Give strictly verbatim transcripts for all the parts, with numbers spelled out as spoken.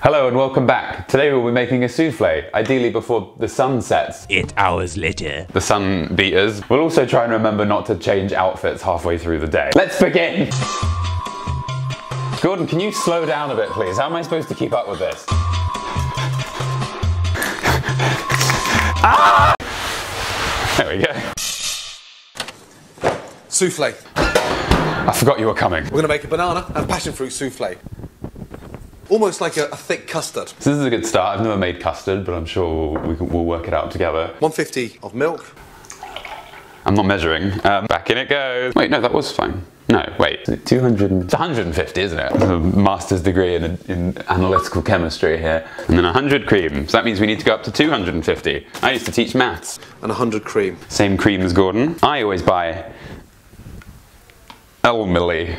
Hello and welcome back. Today we'll be making a souffle, ideally before the sun sets. Eight hours later. The sun beaters. We'll also try and remember not to change outfits halfway through the day. Let's begin! Gordon, can you slow down a bit, please? How am I supposed to keep up with this? Ah! There we go. Souffle. I forgot you were coming. We're going to make a banana and passion fruit souffle. Almost like a, a thick custard. So this is a good start. I've never made custard, but I'm sure we'll, we can, we'll work it out together. one fifty of milk. I'm not measuring. Um, back in it goes. Wait, no, that was fine. No, wait. two hundred. It's one hundred fifty, isn't it? A master's degree in, in analytical chemistry here. And then one hundred cream. So that means we need to go up to two hundred fifty. I used to teach maths. And one hundred cream. Same cream as Gordon. I always buy Elmlea.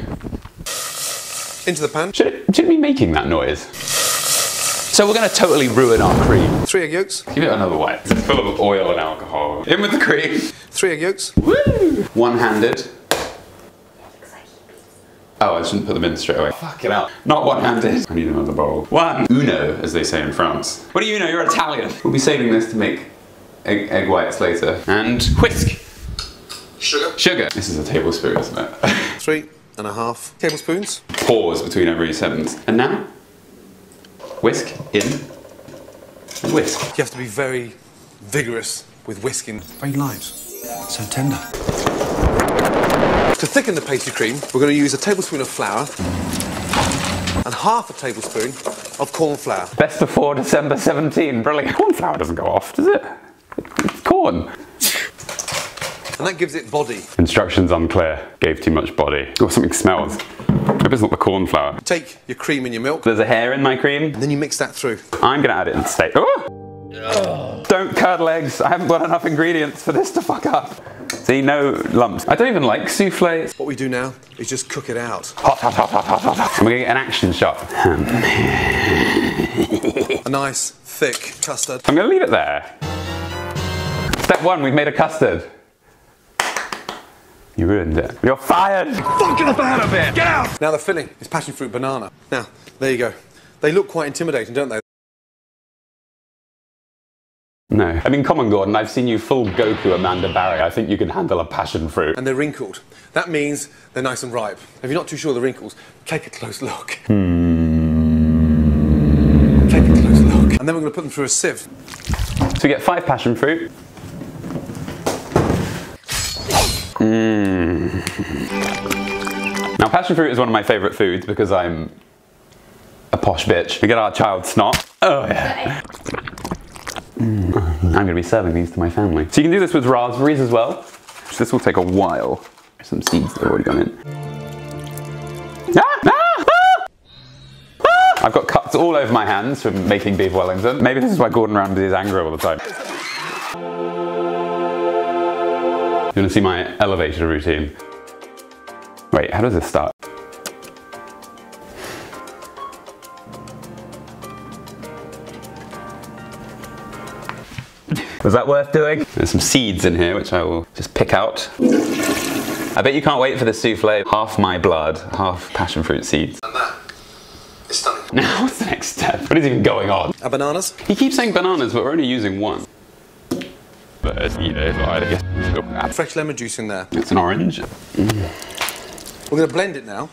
Into the pan. Should it, should it be making that noise? So we're going to totally ruin our cream. Three egg yolks. Give it another way. It's full of oil and alcohol. In with the cream. Three egg yolks. Woo! One-handed. Oh, I shouldn't put them in straight away. Fuck it out. Not one-handed. I need another bowl. One. Uno, as they say in France. What do you know? You're Italian. We'll be saving this to make egg, egg whites later. And whisk. Sugar. Sugar. This is a tablespoon, isn't it? Three and a half tablespoons. Pause between every sentence. And now, whisk in, and whisk. You have to be very vigorous with whisking. Very light, so tender. To thicken the pastry cream, we're going to use a tablespoon of flour and half a tablespoon of corn flour. Best before December seventeenth, brilliant. Corn flour doesn't go off, does it? It's corn. And that gives it body. Instructions unclear. Gave too much body. Oh, something smells. I hope it's not the cornflour. Take your cream and your milk. There's a hair in my cream. And then you mix that through. I'm going to add it in steak. Oh! Ugh. Don't curdle eggs. I haven't got enough ingredients for this to fuck up. See, no lumps. I don't even like soufflés. What we do now is just cook it out. Hot, hot, hot, hot, hot, hot, hot. And we're going to get an action shot. A nice, thick custard. I'm going to leave it there. Step one, we've made a custard. You ruined it. You're fired! Fucking about a bit! Get out! Now the filling is passion fruit banana. Now, there you go. They look quite intimidating, don't they? No. I mean, come on, Gordon, I've seen you full Goku Amanda Berry. I think you can handle a passion fruit. And they're wrinkled. That means they're nice and ripe. If you're not too sure of the wrinkles, take a close look. Hmm. Take a close look. And then we're going to put them through a sieve. So we get five passion fruit. Mmm. Now, passion fruit is one of my favourite foods because I'm a posh bitch. We get our child snot. Oh, yeah. Mm. I'm going to be serving these to my family. So you can do this with raspberries as well. This will take a while. There's some seeds that have already gone in. Ah! Ah! Ah! Ah! I've got cuts all over my hands from making beef Wellington. Maybe this is why Gordon Ramsay is angry all the time. You want to see my elevator routine? Wait, how does this start? Was that worth doing? There's some seeds in here, which I will just pick out. I bet you can't wait for this souffle. Half my blood, half passion fruit seeds. And that is stunning. Now, what's the next step? What is even going on? Are bananas? He keeps saying bananas, but we're only using one. But, you know, I guess. Fresh lemon juice in there. It's an orange. Mm. We're going to blend it now.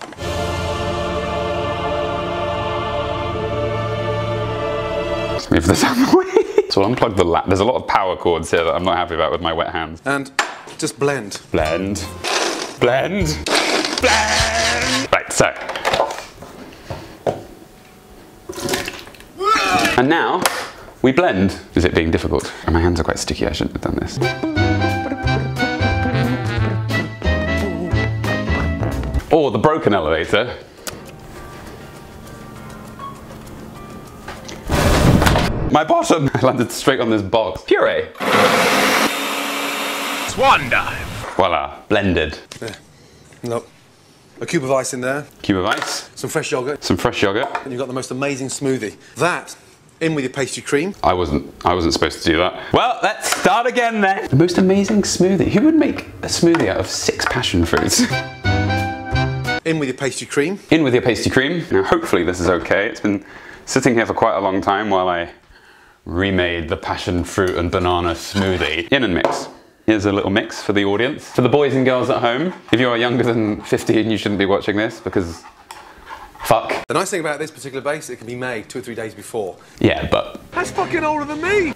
Let's move this out of the way. So I'll unplug the lap. There's a lot of power cords here that I'm not happy about with my wet hands. And just blend. Blend. Blend. Blend. Right, so. And now we blend. Is it being difficult? And my hands are quite sticky. I shouldn't have done this. Or the broken elevator. My bottom! I landed straight on this box. Puree! Swan dive! Voila, blended. Yeah. Look, a cube of ice in there. Cube of ice. Some fresh yogurt. Some fresh yogurt. And you've got the most amazing smoothie. That, in with your pastry cream. I wasn't, I wasn't supposed to do that. Well, let's start again then. The most amazing smoothie. Who would make a smoothie out of six passion fruits? In with your pastry cream. In with your pastry cream. Now hopefully this is okay. It's been sitting here for quite a long time while I remade the passion fruit and banana smoothie in and mix. Here's a little mix for the audience. For the boys and girls at home, if you are younger than fifteen, you shouldn't be watching this because fuck. The nice thing about this particular base, it can be made two or three days before. Yeah, but... That's fucking older than me!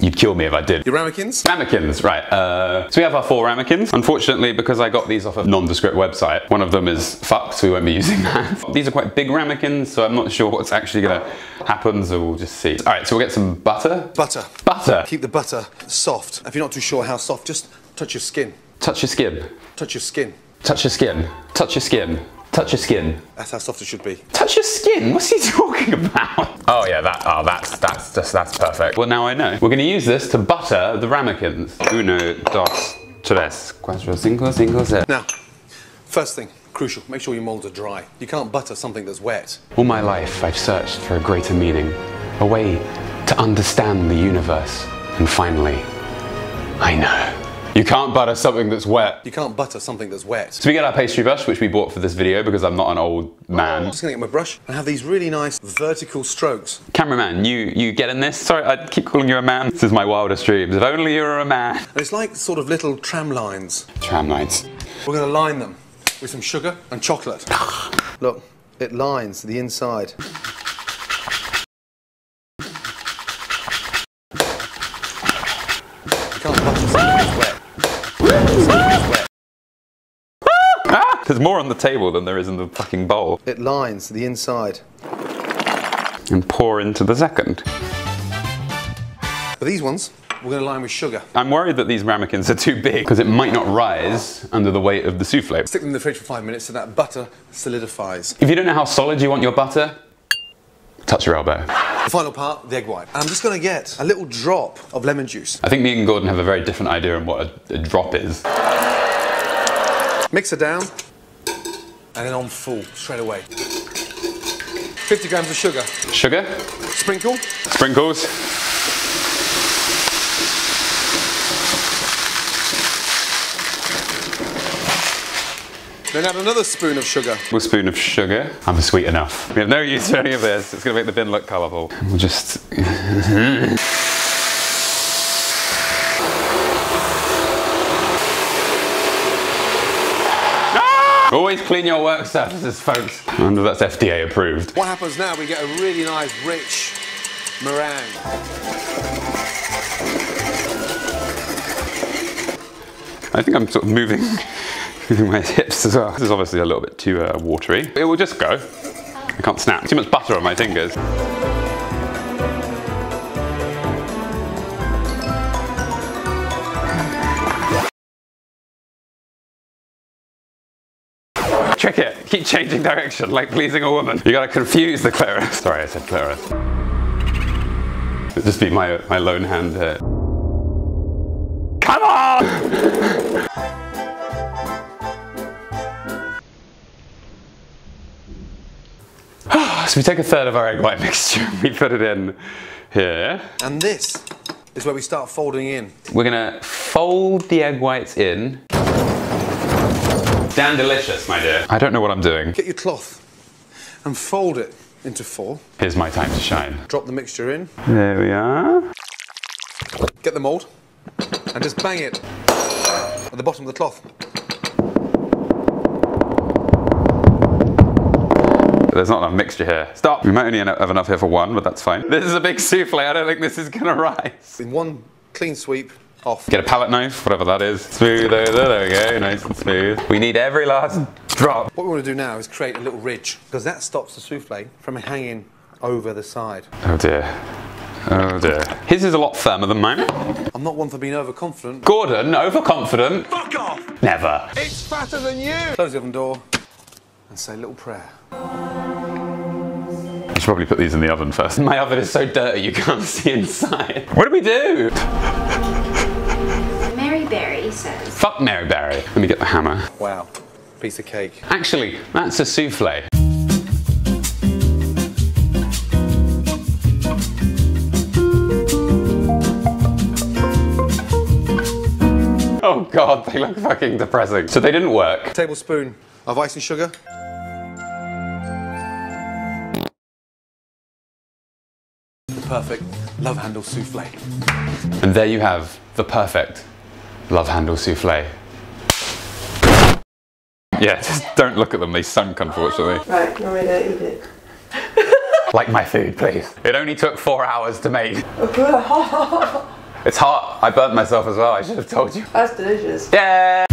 You'd kill me if I did. Your ramekins? Ramekins, right. Uh, so we have our four ramekins. Unfortunately, because I got these off a nondescript website, one of them is fucked, so we won't be using that. These are quite big ramekins, so I'm not sure what's actually gonna happen, so we'll just see. All right, so we'll get some butter. Butter. Butter. Keep the butter soft. If you're not too sure how soft, just touch your skin. Touch your skin. Touch your skin. Touch your skin. Touch your skin. Touch your skin. That's how soft it should be. Touch your skin? What's he talking about? Oh yeah, that, oh, that's, that's, just, that's perfect. Well, now I know. We're gonna use this to butter the ramekins. Uno, dos, tres, cuatro, cinco, cinco, seis. Now, first thing, crucial, make sure your molds are dry. You can't butter something that's wet. All my life, I've searched for a greater meaning, a way to understand the universe. And finally, I know. You can't butter something that's wet. You can't butter something that's wet. So we get our pastry brush, which we bought for this video because I'm not an old man. I'm just gonna get my brush and have these really nice vertical strokes. Cameraman, you you get in this? Sorry, I keep calling you a man. This is my wildest dreams. If only you were a man. And it's like sort of little tram lines. Tram lines. We're gonna line them with some sugar and chocolate. Look, it lines the inside. You can't butter something that's wet. Ah! There's more on the table than there is in the fucking bowl. It lines the inside. And pour into the second. For these ones, we're gonna line with sugar. I'm worried that these ramekins are too big because it might not rise under the weight of the souffle. Stick them in the fridge for five minutes so that butter solidifies. If you don't know how solid you want your butter, touch your elbow. The final part, the egg white. I'm just gonna get a little drop of lemon juice. I think me and Gordon have a very different idea on what a, a drop is. Mix it down, and then on full, straight away. fifty grams of sugar. Sugar. Sprinkle. Sprinkles. Then add another spoon of sugar. A spoon of sugar. I'm sweet enough. We have no use for any of this. It's gonna make the bin look colourful. We'll just... Always clean your work surfaces, folks. I wonder if that's F D A approved. What happens now, we get a really nice, rich meringue. I think I'm sort of moving, moving my hips as well. This is obviously a little bit too uh, watery. It will just go. I can't snap. Too much butter on my fingers. Trick it. Keep changing direction, like pleasing a woman. You gotta confuse the clitoris. Sorry, I said clitoris. It'd just be my, my lone hand here. Come on! So we take a third of our egg white mixture, we put it in here. And this is where we start folding in. We're gonna fold the egg whites in. Damn delicious, my dear. I don't know what I'm doing. Get your cloth and fold it into four. Here's my time to shine. Drop the mixture in. There we are. Get the mould and just bang it at the bottom of the cloth. There's not enough mixture here. Stop. We might only have enough here for one, but that's fine. This is a big souffle. I don't think this is gonna rise. In one clean sweep. Off. Get a palette knife, whatever that is. Smooth over, there we go, nice and smooth. We need every last drop. What we want to do now is create a little ridge, because that stops the souffle from hanging over the side. Oh dear. Oh dear. His is a lot firmer than mine. I'm not one for being overconfident. Gordon, overconfident? Fuck off! Never. It's fatter than you! Close the oven door and say a little prayer. I should probably put these in the oven first. My oven is so dirty you can't see inside. What do we do? Berry says. Fuck Mary Berry. Let me get the hammer. Wow, piece of cake. Actually, that's a souffle. Oh God, they look fucking depressing. So they didn't work. A tablespoon of icing sugar. The perfect love handle souffle. And there you have the perfect love handle souffle. Yeah, just don't look at them, they sunk, unfortunately. Right, I'm ready to eat it. Like my food, please. It only took four hours to make. It's hot. I burnt myself as well, I should have told you. That's delicious. Yeah.